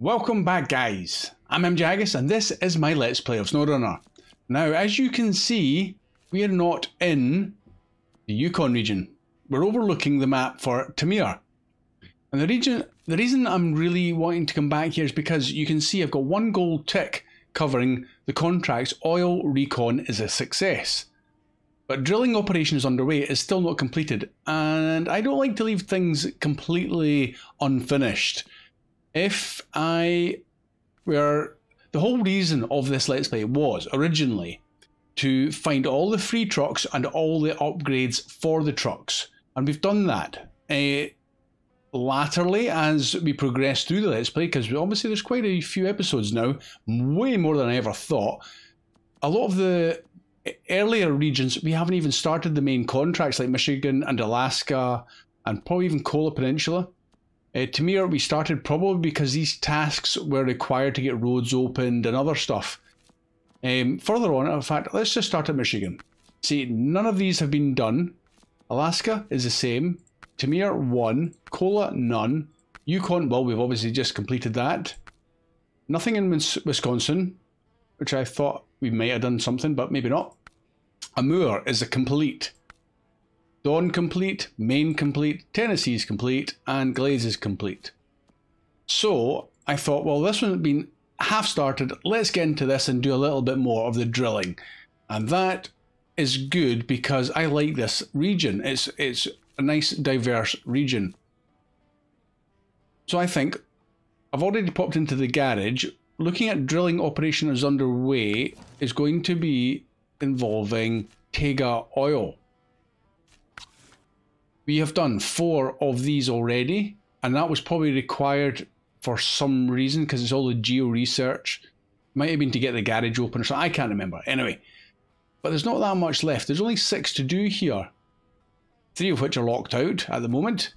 Welcome back, guys. I'm MJ Haggis and this is my Let's Play of SnowRunner. Now, as you can see, we are not in the Yukon region. We're overlooking the map for Taymyr. And the reason I'm really wanting to come back here is because you can see I've got one gold tick covering the contract's oil recon is a success. But drilling operation is underway, it's still not completed, and I don't like to leave things completely unfinished. The whole reason of this Let's Play was originally to find all the free trucks and all the upgrades for the trucks, and we've done that. Latterly, as we progress through the Let's Play, because obviously there's quite a few episodes now, way more than I ever thought, a lot of the earlier regions we haven't even started the main contracts, like Michigan and Alaska and probably even Kola Peninsula. Taymyr we started probably because these tasks were required to get roads opened and other stuff. Further on, in fact, let's just start at Michigan. See, none of these have been done. Alaska is the same. Taymyr 1, Kola none. Yukon, well, we've obviously just completed that. Nothing in Wisconsin, which I thought we might have done something, but maybe not. Amur is a complete. Dawn complete, Maine complete, Tennessee's complete, and Glaze is complete. So I thought, well, this one's been half started, let's get into this and do a little bit more of the drilling. And that is good because I like this region. It's a nice diverse region. So I think I've already popped into the garage. Looking at drilling operation is underway is going to be involving Tayga Oil. We have done 4 of these already, and that was probably required for some reason because it's all the geo research. Might have been to get the garage open or something, I can't remember. Anyway, but there's not that much left. There's only 6 to do here, 3 of which are locked out at the moment.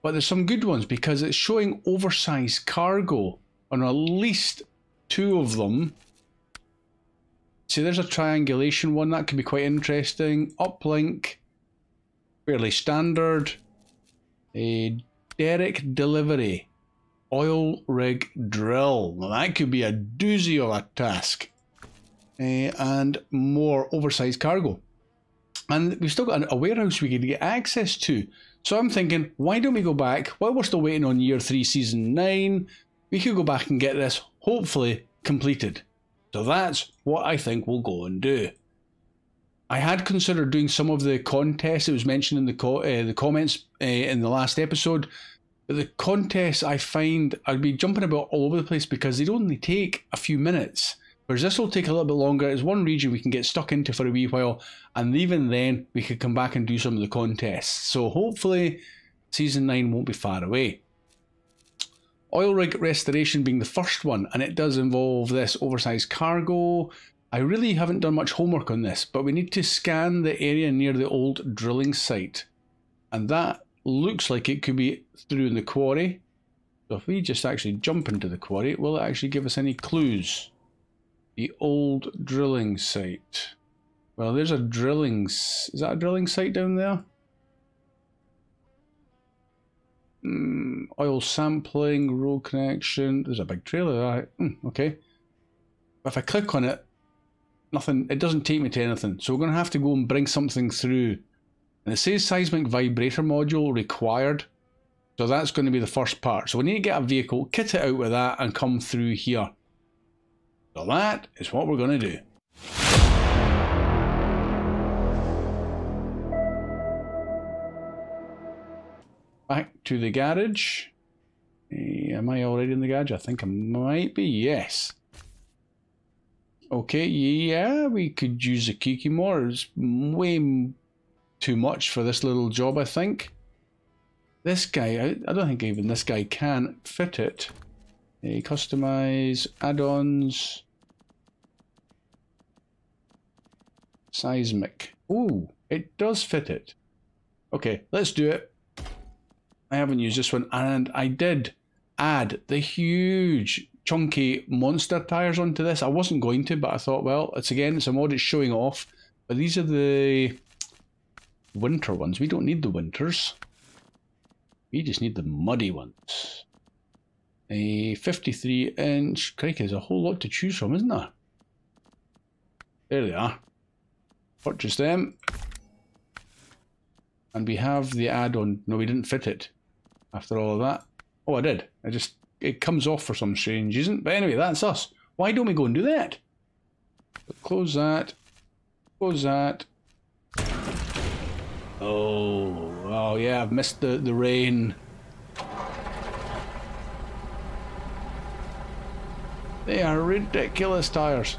But there's some good ones because it's showing oversized cargo on at least 2 of them. See, there's a triangulation one, that could be quite interesting. Uplink. Fairly standard. A derrick delivery. Oil rig drill. Now that could be a doozy of a task. And more oversized cargo. And we've still got a warehouse we could get access to. So I'm thinking, why don't we go back? While we're still waiting on year 3, season 9, we could go back and get this hopefully completed. So that's what I think we'll go and do. I had considered doing some of the contests. It was mentioned in the comments in the last episode. But the contests, I find, I'd be jumping about all over the place because they'd only take a few minutes. Whereas this will take a little bit longer. It's one region we can get stuck into for a wee while. And even then, we could come back and do some of the contests. So hopefully, Season 9 won't be far away. Oil Rig Restoration being the first one. And it does involve this oversized cargo. I really haven't done much homework on this, but we need to scan the area near the old drilling site. And that looks like it could be through in the quarry. So if we just actually jump into the quarry, will it actually give us any clues? The old drilling site. Well, there's a drilling... Is that a drilling site down there? Oil sampling, road connection. There's a big trailer. Okay. If I click on it, nothing, it doesn't take me to anything, so we're going to have to go and bring something through. And it says seismic vibrator module required, so that's going to be the first part. So we need to get a vehicle, kit it out with that, and come through here. So that is what we're going to do. Back to the garage. Am I already in the garage? I think I might be, yes. Okay, yeah, we could use a Kikimora. It's way too much for this little job, I think. This guy, I don't think even this guy can fit it. Customize, add-ons. Seismic. Ooh, it does fit it. Okay, let's do it. I haven't used this one, and I did add the huge... chunky monster tires onto this. I wasn't going to, but I thought, well, it's a mod, it's showing off. But these are the winter ones. We don't need the winters. We just need the muddy ones. 53 inch. Crikey, there's a whole lot to choose from, isn't there? There they are. Purchase them. And we have the add-on. No, we didn't fit it after all of that. Oh, I did. I just, it comes off for some strange reason. But anyway, that's us. Why don't we go and do that? But close that. Close that. Oh, oh yeah, I've missed the rain. They are ridiculous tires.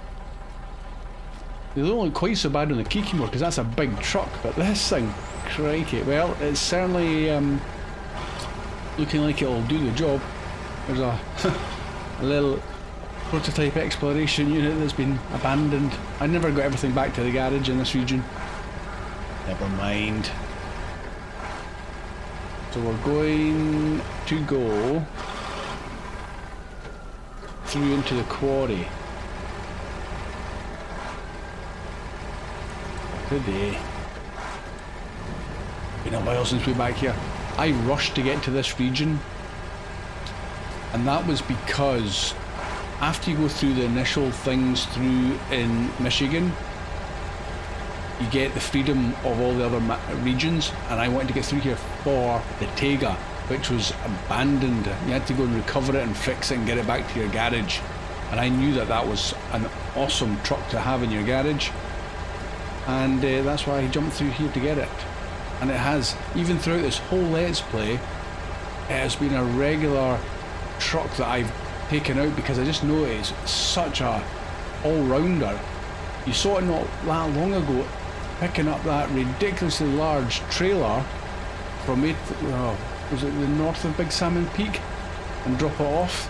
They're only quite so bad on the Kikimora because that's a big truck, but this thing, crikey. Well, it's certainly looking like it'll do the job. There's a, a little prototype exploration unit that's been abandoned. I never got everything back to the garage in this region. Never mind. So we're going to go through into the quarry. Good day. Been a while since we were back here. I rushed to get to this region, and that was because after you go through the initial things through in Michigan, you get the freedom of all the other regions, and I wanted to get through here for the Tayga, which was abandoned. You had to go and recover it and fix it and get it back to your garage, and I knew that that was an awesome truck to have in your garage, and that's why I jumped through here to get it. And it has, even throughout this whole Let's Play, it has been a regular truck that I've taken out because I just know it's such a all-rounder. You saw it not that long ago picking up that ridiculously large trailer from was it the north of Big Salmon Peak and drop it off.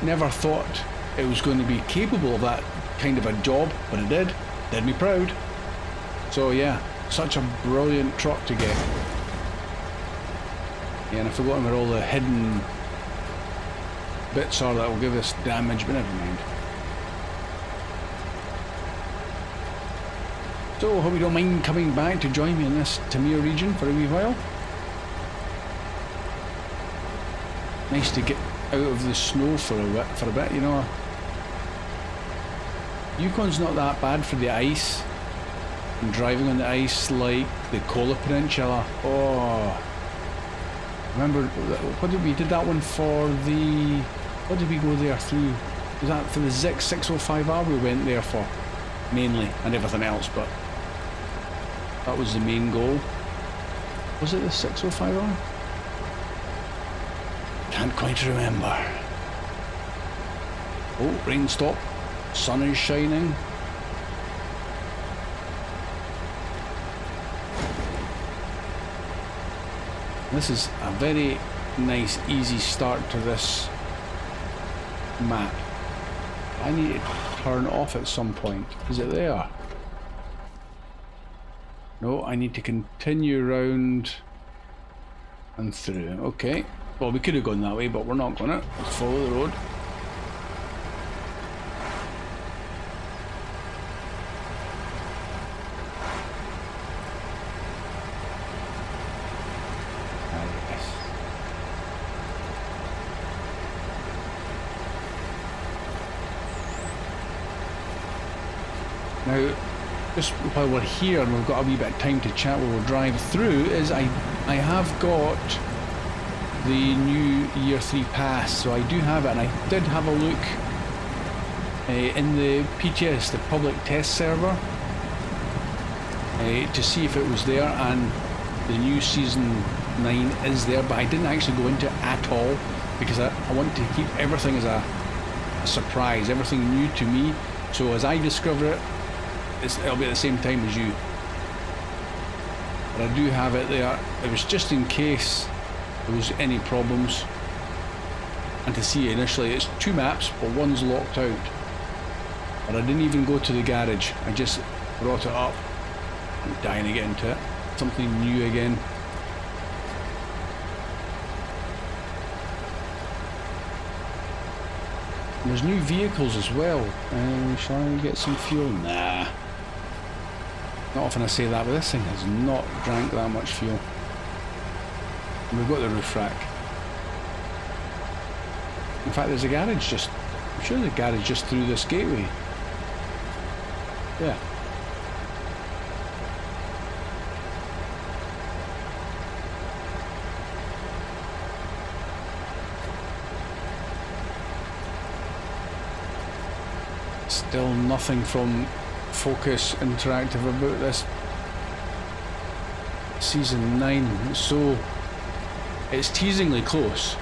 Never thought it was going to be capable of that kind of a job, but it did. Did me proud. So yeah, such a brilliant truck to get. Yeah, and I've forgotten where all the hidden bits are that will give us damage, but never mind. So, hope you don't mind coming back to join me in this Taymyr region for a wee while. Nice to get out of the snow for a bit, you know. Yukon's not that bad for the ice. And driving on the ice like the Kola Peninsula. Oh, remember what did we did that one for the? What did we go there through? Was that for the ZiKZ 605R we went there for, mainly, and everything else? But that was the main goal. Was it the 605R? Can't quite remember. Oh, rain stop. Sun is shining. This is a very nice, easy start to this map. I need to turn off at some point. Is it there? No, I need to continue round and through. Okay. Well, we could have gone that way, but we're not going to. Let's follow the road. Now, just while we're here and we've got a wee bit of time to chat while we'll drive through, is I have got the new Year 3 pass, so I do have it, and I did have a look in the PTS, the public test server, to see if it was there, and the new Season 9 is there, but I didn't actually go into it at all, because I want to keep everything as a surprise, everything new to me, so as I discover it, it'll be at the same time as you. But I do have it there. It was just in case there was any problems. And to see initially, it's two maps, but one's locked out. But I didn't even go to the garage. I just brought it up. I'm dying to get into it. Something new again. And there's new vehicles as well. Shall I get some fuel? Nah. Not often I say that, but this thing has not drank that much fuel. And we've got the roof rack. In fact, there's a garage just... I'm sure the garage just through this gateway. Yeah. Still nothing from Focus Interactive about this Season 9, so it's teasingly close.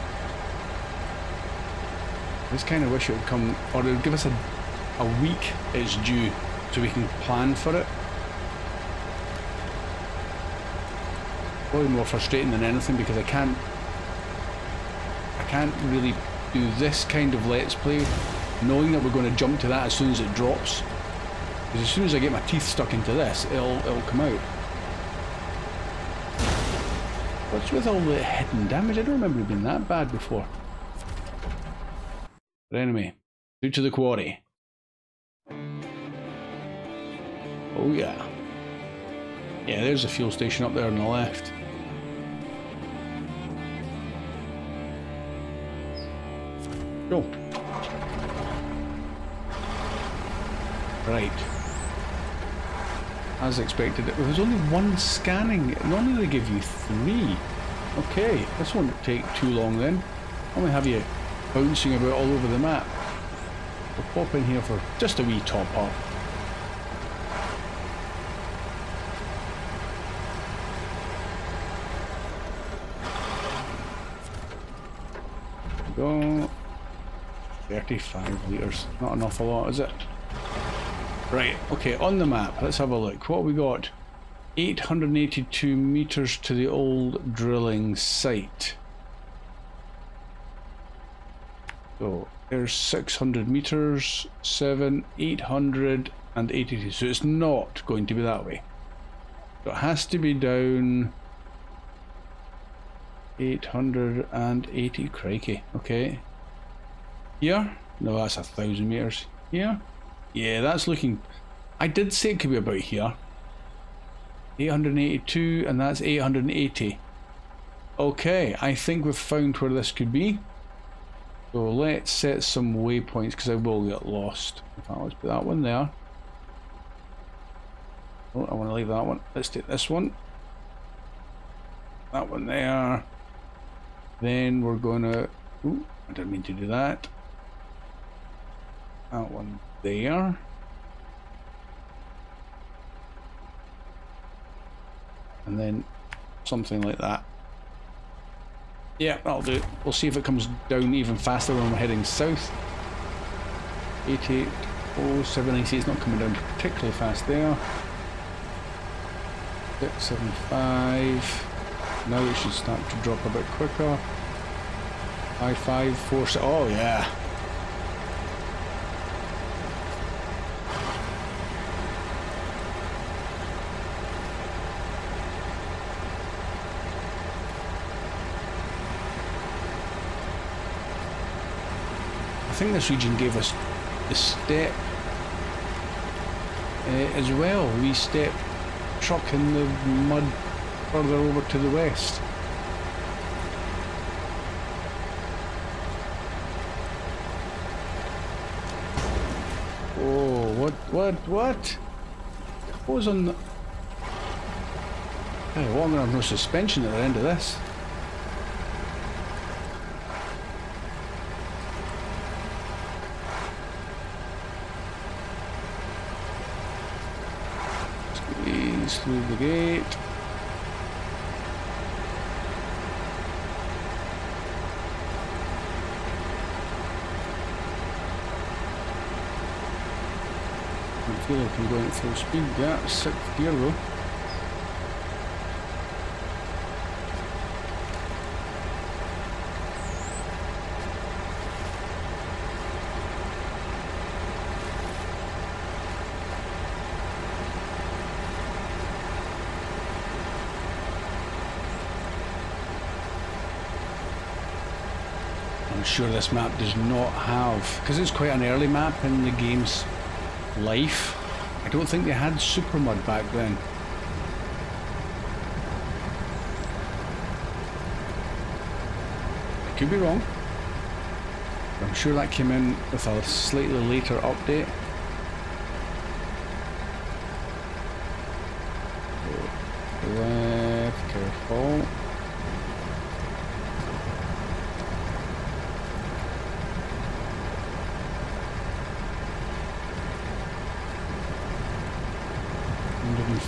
I just kind of wish it would come, or it would give us a week it's due, so we can plan for it. Probably more frustrating than anything, because I can't really do this kind of Let's Play knowing that we're going to jump to that as soon as it drops. Because as soon as I get my teeth stuck into this, it'll come out. What's with all the hidden damage? I don't remember it being that bad before. But anyway, through to the quarry. Oh yeah. Yeah, there's a fuel station up there on the left. Cool. Right. As expected, there was only one scanning. Normally they give you three. Okay, this won't take too long then. I'm gonna have you bouncing about all over the map. We'll pop in here for just a wee top up. Go. 35 litres. Not an awful lot, is it? Right, okay, on the map, let's have a look. What have we got? 882 metres to the old drilling site. So, there's 600 metres, 882. So it's not going to be that way. So it has to be down... 880, crikey, okay. Here? No, that's 1,000 metres. Here? Yeah, that's looking... I did say it could be about here. 882, and that's 880. Okay, I think we've found where this could be. So let's set some waypoints, because I will get lost. In fact, let's put that one there. Oh, I want to leave that one. Let's take this one. That one there. Then we're going to... Ooh, I didn't mean to do that. That one there. And then something like that. Yeah, that'll do it. We'll see if it comes down even faster when we're heading south. 880, it's not coming down particularly fast there. 675. Now it should start to drop a bit quicker. 554. Oh yeah. I think this region gave us the step as well. We step truck in the mud further over to the west. Oh, what? What was on the... Hey, well, I'm gonna have no suspension at the end of this. Through the gate. I feel like I'm going at full speed. Yeah, 6th gear though. Sure, this map does not have, because it's quite an early map in the game's life. I don't think they had super mud back then. I could be wrong. I'm sure that came in with a slightly later update. Left, careful.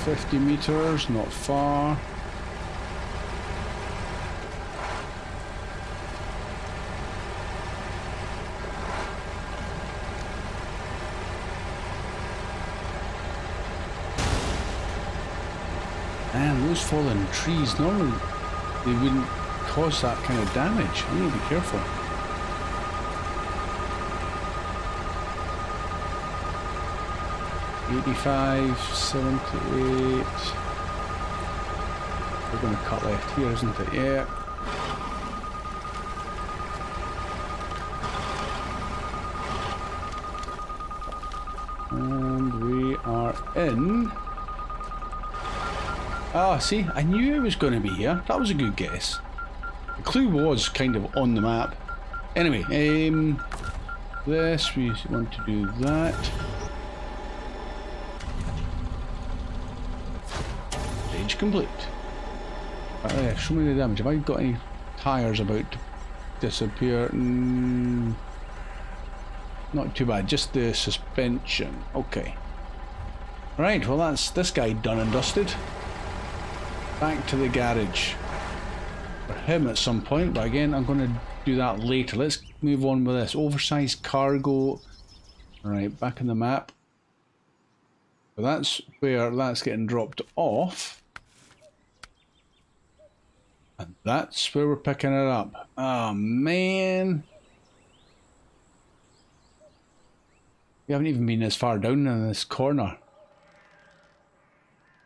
$50 meters, not far. Man, those fallen trees, normally they wouldn't cause that kind of damage. I need to be careful. $85, $78. We're going to cut left here, isn't it? Yeah. And we are in. Ah, see, I knew it was going to be here. That was a good guess. The clue was kind of on the map. Anyway, this, we want to do that. Complete. Show me the damage. Have I got any tyres about to disappear? Not too bad, just the suspension. Okay. Right, well that's this guy done and dusted. Back to the garage. For him at some point, but again I'm going to do that later. Let's move on with this. Oversized cargo. Right, back in the map. So that's where that's getting dropped off. And that's where we're picking it up. Oh man. We haven't even been as far down in this corner.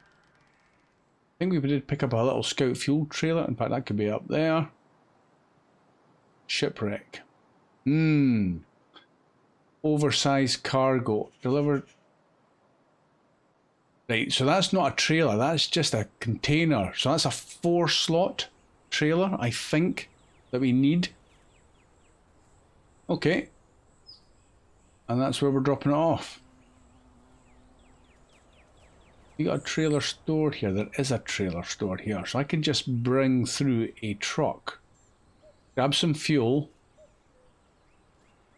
I think we did pick up a little scout fuel trailer. In fact, that could be up there. Shipwreck. Oversized cargo. Delivered. Right, so that's not a trailer. That's just a container. So that's a 4-slot. Trailer, I think, that we need. Okay. And that's where we're dropping it off. We got a trailer stored here. There is a trailer stored here. So I can just bring through a truck. Grab some fuel.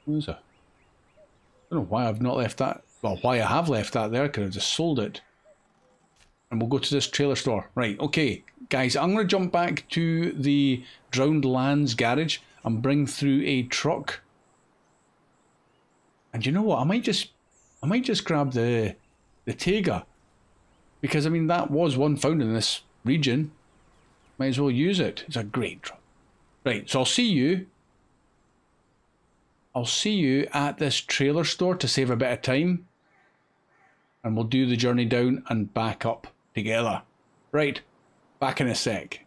Where's that? I don't know why I've not left that. Well, why I have left that there. I could have just sold it. And we'll go to this trailer store. Right, okay. Guys, I'm going to jump back to the Drowned Lands garage and bring through a truck. And you know what? I might just grab the Tayga. Because, I mean, that was one found in this region. Might as well use it. It's a great truck. Right, so I'll see you. I'll see you at this trailer store to save a bit of time. And we'll do the journey down and back up together. Right. Back in a sec.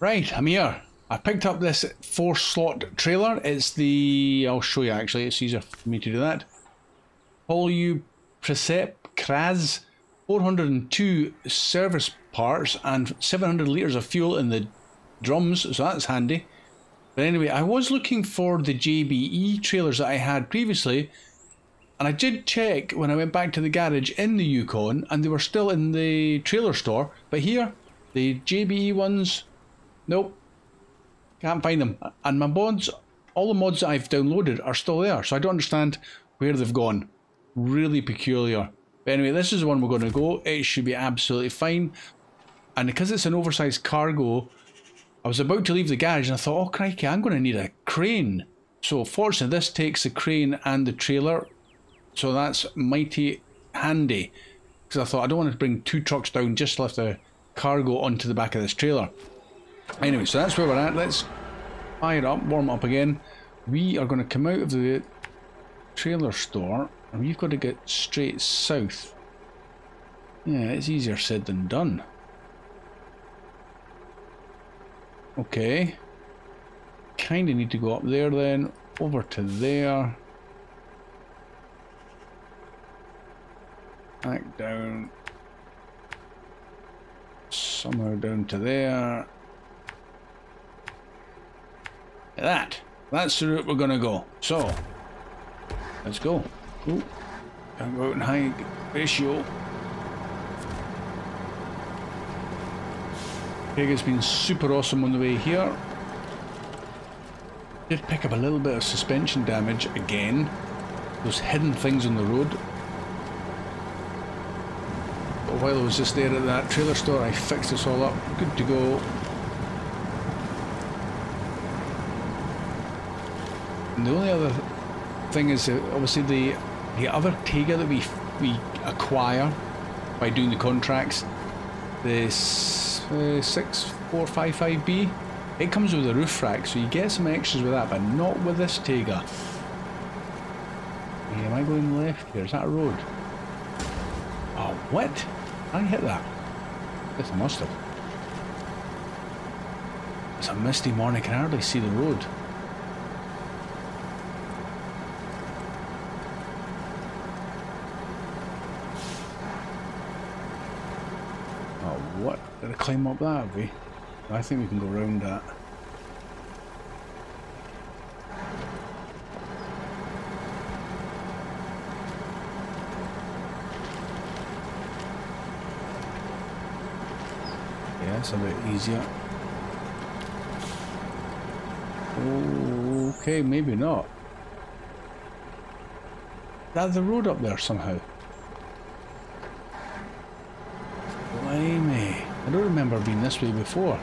Right, I'm here. I picked up this 4-slot trailer. It's the... I'll show you actually, it's easier for me to do that. Polyu Pricec Kraz 402 service parts and 700 litres of fuel in the drums, so that's handy. But anyway, I was looking for the JBE trailers that I had previously. And I did check when I went back to the garage in the Yukon and they were still in the trailer store, but here, the JBE ones, nope, can't find them. And my mods, all the mods that I've downloaded are still there, so I don't understand where they've gone. Really peculiar. But anyway, this is the one we're going to go. It should be absolutely fine. And because it's an oversized cargo, I was about to leave the garage and I thought, oh crikey, I'm going to need a crane. So fortunately this takes the crane and the trailer. So that's mighty handy, because I thought I don't want to bring 2 trucks down, just lift the cargo onto the back of this trailer. Anyway, so that's where we're at. Let's fire up, warm up again. We are going to come out of the trailer store and we've got to get straight south. Yeah, it's easier said than done. Okay. Kind of need to go up there then, over to there. Back down, somewhere down to there. Like that. That's the route we're gonna go. So let's go. Ooh, can't go out in high ratio. Tayga's been super awesome on the way here. Did pick up a little bit of suspension damage again. Those hidden things on the road. But while I was just there at that trailer store, I fixed this all up. Good to go. And the only other thing is obviously the other Tayga that we acquire by doing the contracts, this 6455B, it comes with a roof rack, so you get some extras with that, but not with this Tayga. Hey, am I going left here? Is that a road? Oh, what? I hit that. Yes, I must have. It's a misty morning. I can hardly see the road. Oh, what? Did I climb up that, have we? I think we can go round that. Yeah, it's a bit easier. Okay, maybe not. That's the road up there somehow. Blimey. I don't remember being this way before.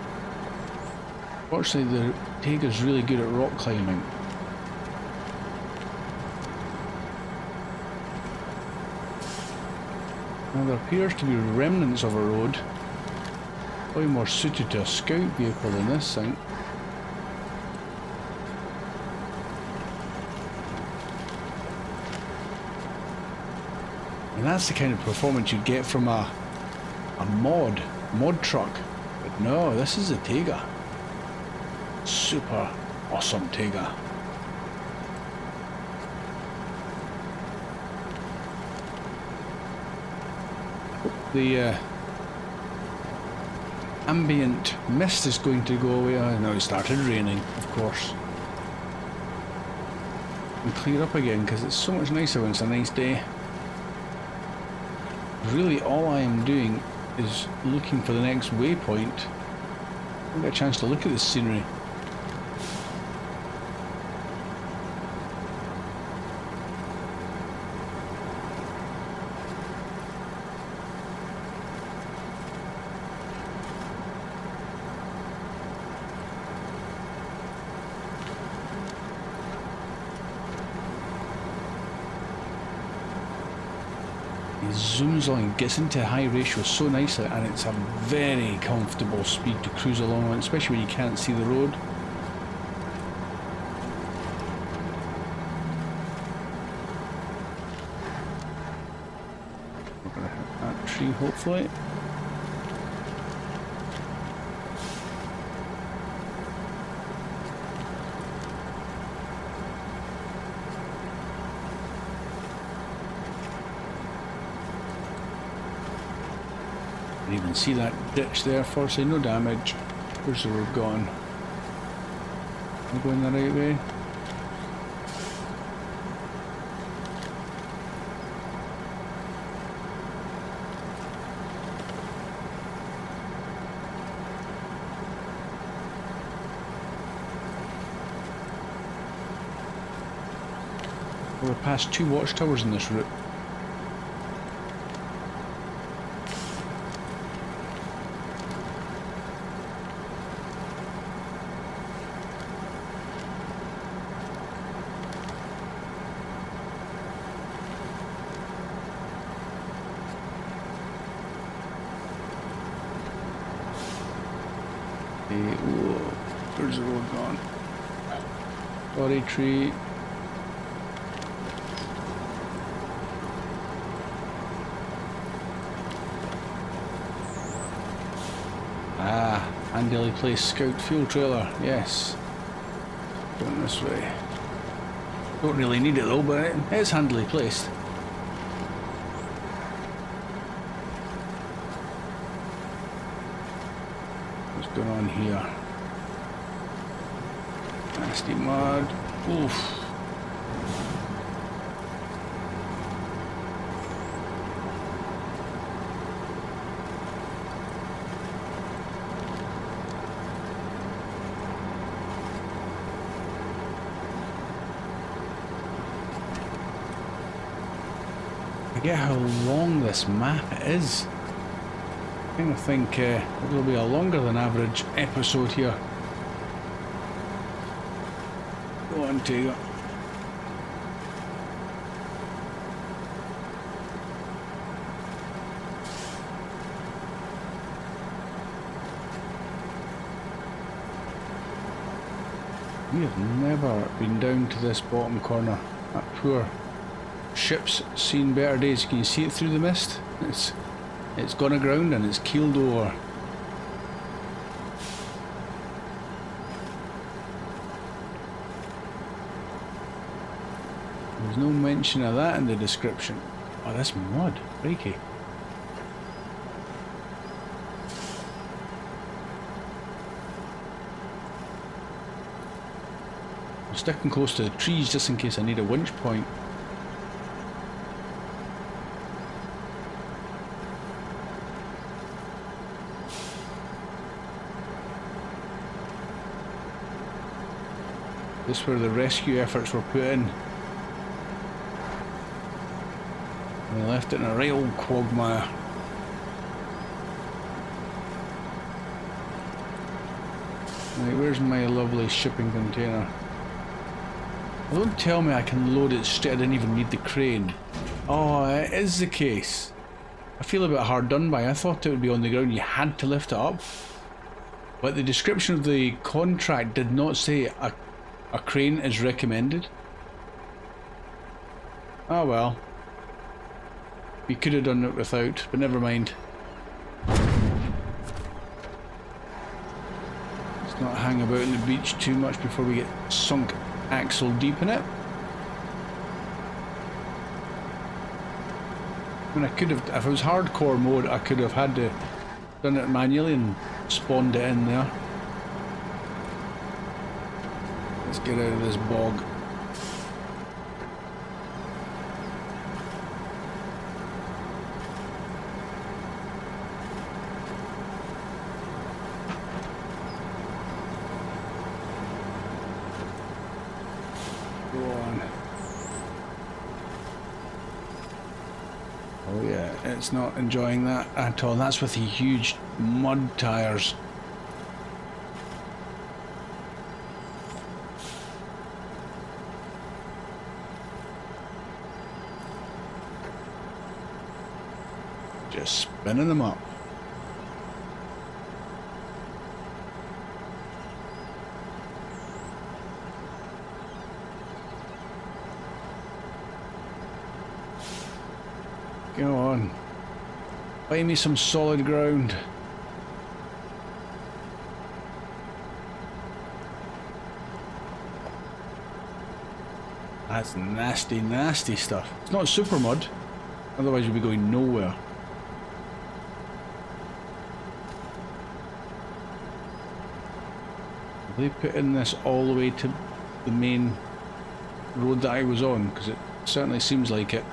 Fortunately, the Tayga's really good at rock climbing. Now there appears to be remnants of a road. Probably more suited to a scout vehicle than this thing. And that's the kind of performance you'd get from a mod truck. But no, this is a Tayga. Super awesome Tayga. The ambient mist is going to go away. Oh, now it started raining, of course. And clear up again because it's so much nicer when it's a nice day. Really, all I am doing is looking for the next waypoint. I haven't got a chance to look at this scenery. Zooms along, gets into high ratio so nicely, and it's a very comfortable speed to cruise along on, especially when you can't see the road. We're gonna hit that tree hopefully. Even see that ditch there, fortunately no damage. Where's the road gone? Am I going the right way? We're past two watchtowers in this route. Where's the road gone? Body tree. Ah, Andeli Place Scout Fuel Trailer, yes. Going this way. Don't really need it though, but it's handily placed. What's going on here? nasty mud. Oof. I forget how long this map is. I kind of think it will be a longer than average episode here. Go on, Tayga. We have never been down to this bottom corner. That poor ship's seen better days. Can you see it through the mist? It's gone aground and it's keeled over. There's no mention of that in the description. Oh, that's mud. Reiki. I'm sticking close to the trees just in case I need a winch point. This is where the rescue efforts were put in. And they left it in a right old quagmire. Right, where's my lovely shipping container? Don't tell me I can load it straight, I didn't even need the crane. Oh, it is the case. I feel a bit hard done by. I thought it would be on the ground, you had to lift it up. But the description of the contract did not say a crane is recommended. Oh well. You could have done it without, but never mind. Let's not hang about on the beach too much before we get sunk axle deep in it. I mean, I could have, if it was hardcore mode, I could have had to done it manually and spawned it in there. Let's get out of this bog. Go on. Oh yeah, it's not enjoying that at all. That's with the huge mud tires. Just spinning them up. Go on. Buy me some solid ground. That's nasty, nasty stuff. It's not super mud, otherwise you'll be going nowhere. They put in this all the way to the main road that I was on, because it certainly seems like it.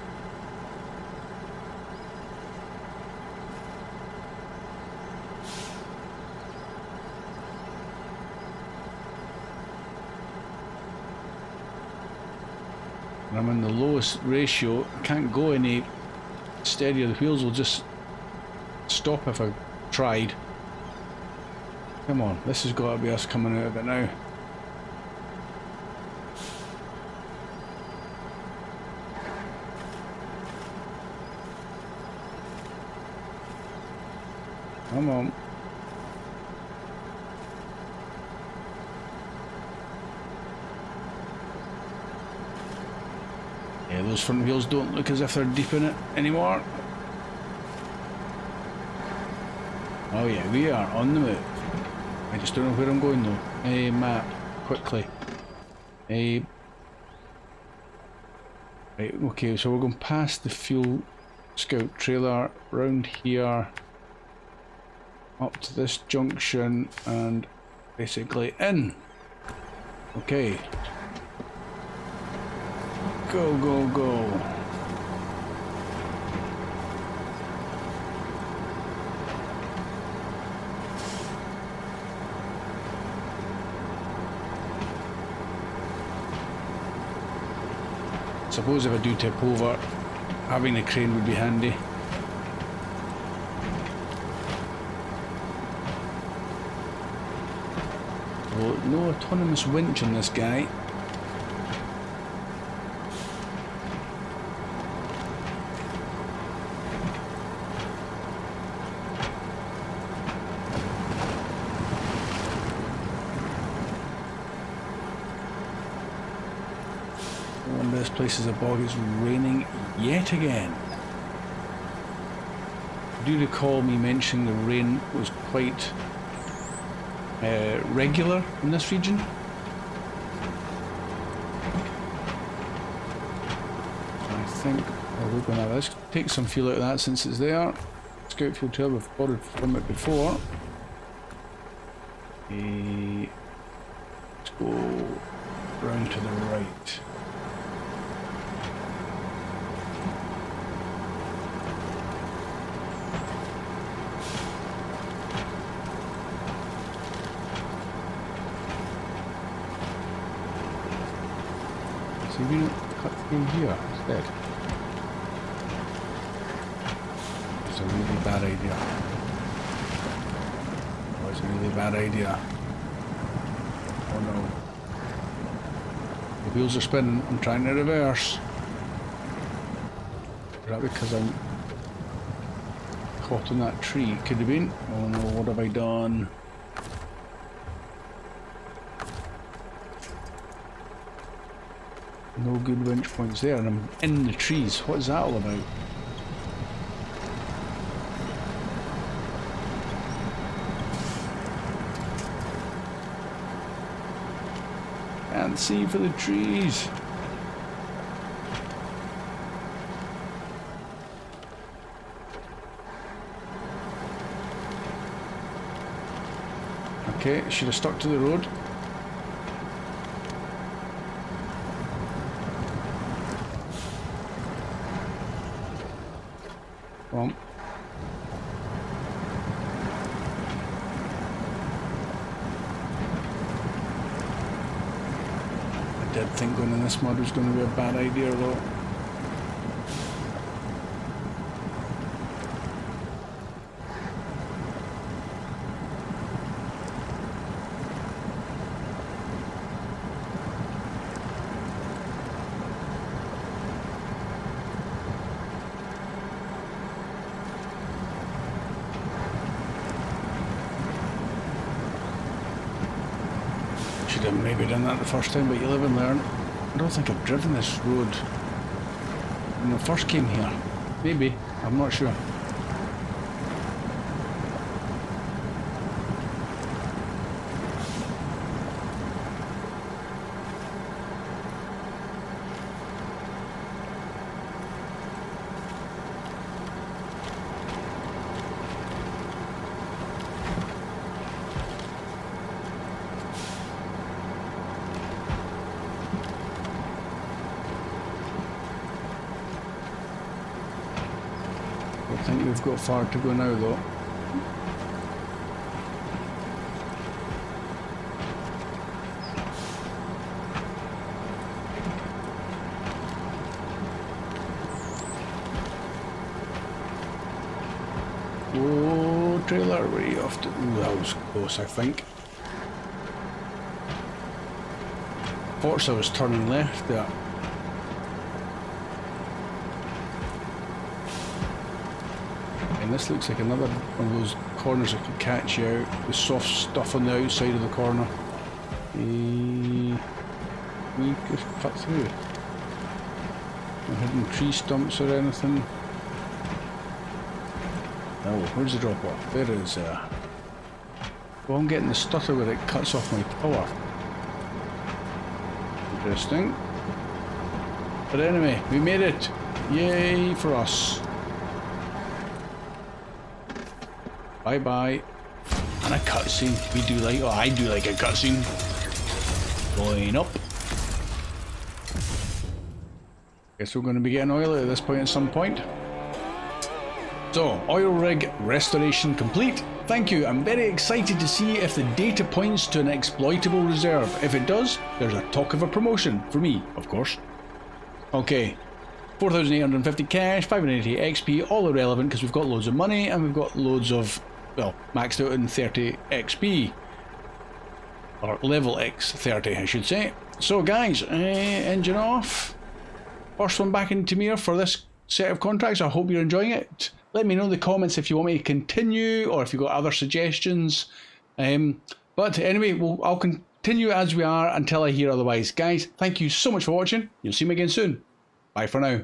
And I'm in the lowest ratio, I can't go any steadier, the wheels will just stop if I tried. Come on, this has got to be us coming out of it now. Come on. Yeah, those front wheels don't look as if they're deep in it anymore. Oh yeah, we are on the move. I just don't know where I'm going though. Hey, map, quickly. Hey. Right, okay, so we're going past the fuel scout trailer, round here, up to this junction, and basically in. Okay. Go, go, go. I suppose if I do tip over, having a crane would be handy. Well, no autonomous winch on this guy. This place is a bog. It's raining yet again. I do recall me mentioning the rain was quite regular in this region. I think I'll look at this. Take some fuel out of that since it's there. Scout fuel tub, I've borrowed from it before. Let's go round to the right. We don't cut through here instead. It's a really bad idea. Oh, it's a really bad idea. Oh no. The wheels are spinning. I'm trying to reverse. Is that because I'm caught in that tree? Could have been. Oh no, what have I done? No good winch points there, and I'm in the trees. What is that all about? Can't see for the trees. Okay, should have stuck to the road. I think going in this mud was going to be a bad idea though. Should have maybe done that the first time, but you live and learn. I don't think I've driven this road when I first came here. Maybe, I'm not sure. We've got far to go now though. Oh, trailer, where are you off to? Ooh, that was close, I think. Fortunately, I was turning left there. This looks like another one of those corners that could catch you out. The soft stuff on the outside of the corner. We could cut through. No hidden tree stumps or anything. Oh, where's the drop off? There is a... well, I'm getting the stutter where it cuts off my power. Interesting. But anyway, we made it! Yay for us! Bye bye. And a cutscene. We do like, oh, I do like a cutscene. Going up. Guess we're going to be getting oil at this point at some point. So, oil rig restoration complete. Thank you. I'm very excited to see if the data points to an exploitable reserve. If it does, there's a talk of a promotion. For me, of course. Okay. 4,850 cash, 580 XP, all irrelevant because we've got loads of money and we've got loads of, well, maxed out in 30 XP. Or level X 30, I should say. So guys, engine off. First one back in Taymyr for this set of contracts. I hope you're enjoying it. Let me know in the comments if you want me to continue or if you've got other suggestions. But anyway, I'll continue as we are until I hear otherwise. Guys, thank you so much for watching. You'll see me again soon. Bye for now.